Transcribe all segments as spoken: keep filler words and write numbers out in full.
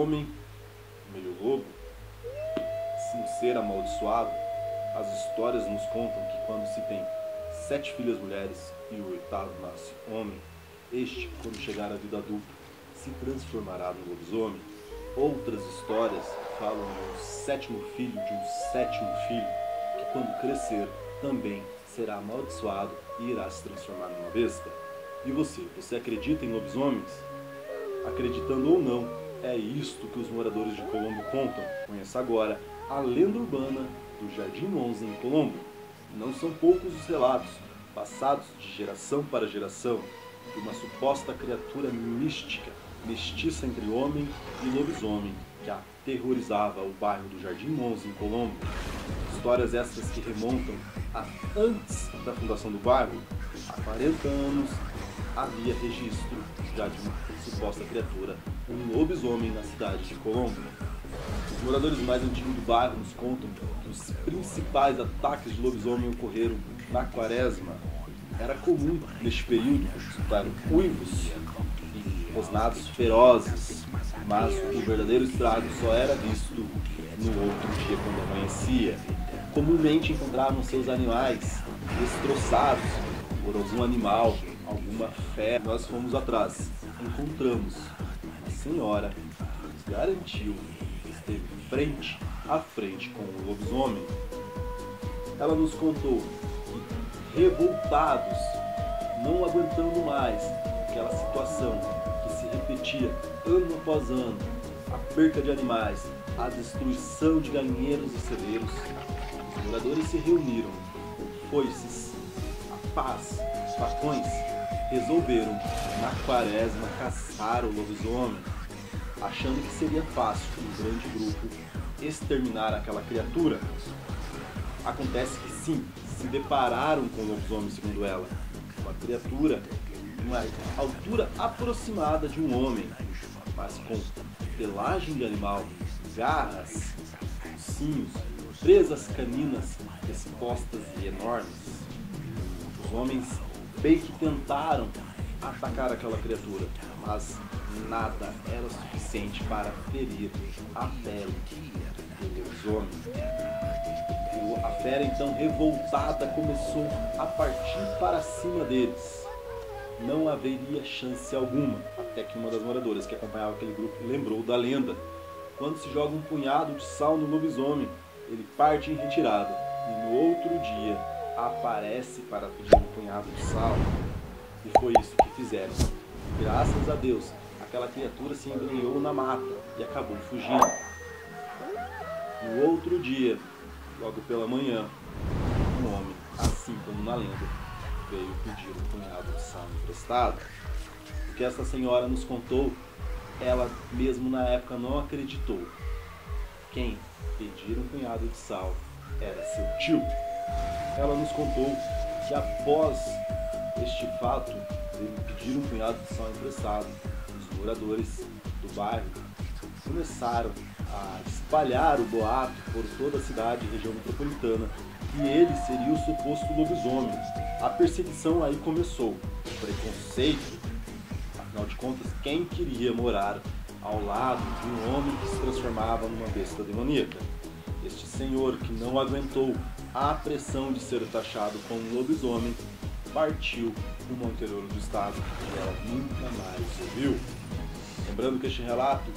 homem, meio lobo, um ser amaldiçoado, as histórias nos contam que quando se tem sete filhas mulheres e o oitavo nasce homem, este, quando chegar à vida adulta, se transformará no lobisomem. Outras histórias falam de um sétimo filho de um sétimo filho, que quando crescer também será amaldiçoado e irá se transformar numa besta. E você, você acredita em lobisomens? Acreditando ou não, é isto que os moradores de Colombo contam. Conheça agora a lenda urbana do Jardim Monza em Colombo. Não são poucos os relatos, passados de geração para geração, de uma suposta criatura mística, mestiça entre homem e lobisomem, que aterrorizava o bairro do Jardim Monza em Colombo. Histórias essas que remontam a antes da fundação do bairro. Há quarenta anos havia registro já de uma suposta criatura, um lobisomem, na cidade de Colombo. Os moradores mais antigos do bairro nos contam que os principais ataques de lobisomem ocorreram na quaresma. Era comum, neste período, escutar uivos e rosnados ferozes, mas o verdadeiro estrago só era visto no outro dia, quando amanhecia. Comumente encontravam seus animais destroçados por algum animal, alguma fera. Nós fomos atrás, encontramos uma senhora que nos garantiu que esteve frente a frente com o lobisomem. Ela nos contou que, revoltados, não aguentando mais aquela situação que se repetia ano após ano, a perca de animais, a destruição de galinheiros e celeiros, os moradores se reuniram com foices, a paz, os facões, resolveram, na quaresma, caçar o lobisomem, achando que seria fácil, um grande grupo, exterminar aquela criatura. Acontece que sim, se depararam com o lobisomem, segundo ela, uma criatura de uma altura aproximada de um homem, mas com pelagem de animal, garras, focinhos, presas caninas expostas e enormes. Os homens bem que tentaram atacar aquela criatura, mas nada era suficiente para ferir a pele do lobisomem. A fera, então revoltada, começou a partir para cima deles. Não haveria chance alguma, até que uma das moradoras que acompanhava aquele grupo lembrou da lenda. Quando se joga um punhado de sal no lobisomem, ele parte em retirada e no outro dia aparece para pedir um punhado de sal. E foi isso que fizeram. Graças a Deus, aquela criatura se embrenhou na mata e acabou fugindo. No outro dia, logo pela manhã, um homem, assim como na lenda, veio pedir um punhado de sal emprestado. O que essa senhora nos contou, ela mesmo na época não acreditou. Quem pedir um punhado de sal era seu tio. Ela nos contou que após este fato, ele pedir um punhado de sal emprestado, os moradores do bairro começaram a espalhar o boato por toda a cidade e região metropolitana que ele seria o suposto lobisomem. A perseguição aí começou, o preconceito, afinal de contas, quem queria morar ao lado de um homem que se transformava numa besta demoníaca? Este senhor, que não aguentou a pressão de ser taxado como um lobisomem, partiu rumo ao interior do estado e ela nunca mais ouviu. Lembrando que este relato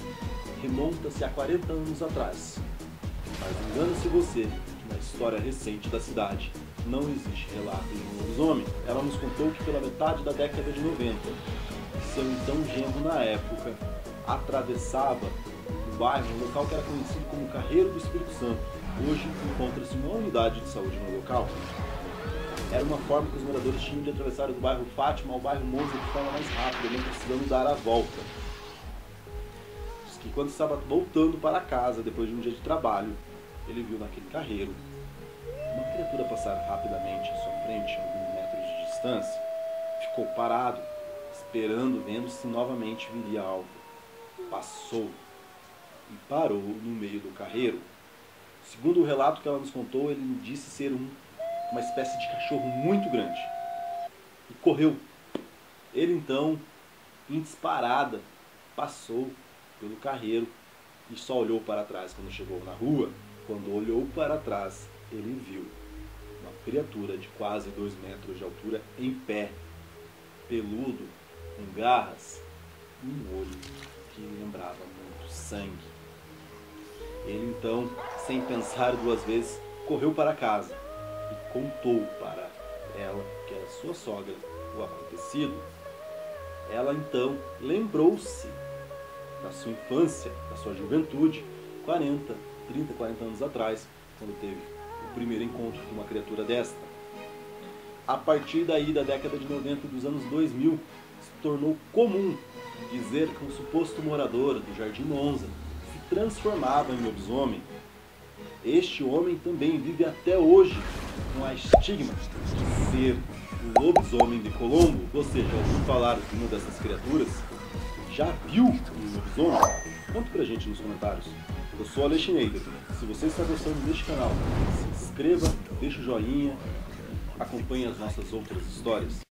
remonta-se a quarenta anos atrás. Mas engana-se você que na história recente da cidade não existe relato de um lobisomem. Ela nos contou que pela metade da década de noventa, seu então genro na época atravessava o bairro, um local que era conhecido como Carreiro do Espírito Santo. Hoje encontra-se uma unidade de saúde no local. Era uma forma que os moradores tinham de atravessar do bairro Fátima ao bairro Monza de forma mais rápida, não precisando dar a volta. Diz que quando estava voltando para casa depois de um dia de trabalho, ele viu naquele carreiro uma criatura passar rapidamente em sua frente, a alguns metros de distância. Ficou parado, esperando, vendo se novamente viria algo. Passou e parou no meio do carreiro. Segundo o relato que ela nos contou, ele disse ser um, uma espécie de cachorro muito grande. E correu. Ele então, em disparada, passou pelo carreiro e só olhou para trás quando chegou na rua. Quando olhou para trás, ele viu uma criatura de quase dois metros de altura em pé, peludo, com garras e um olho que lembrava muito sangue. Ele então, sem pensar duas vezes, correu para casa e contou para ela, que era sua sogra, o acontecido. Ela então lembrou-se da sua infância, da sua juventude, quarenta, trinta, quarenta anos atrás, quando teve o primeiro encontro com uma criatura desta. A partir daí, da década de noventa e dos anos dois mil, se tornou comum dizer que um suposto morador do Jardim Monza se transformava em lobisomem. Este homem também vive até hoje com a estigma de ser o lobisomem de Colombo. Você já ouviu falar de uma dessas criaturas? Já viu um lobisomem? Conta pra gente nos comentários. Eu sou Ale Schneider. Se você está gostando deste canal, se inscreva, deixa o joinha, acompanhe as nossas outras histórias.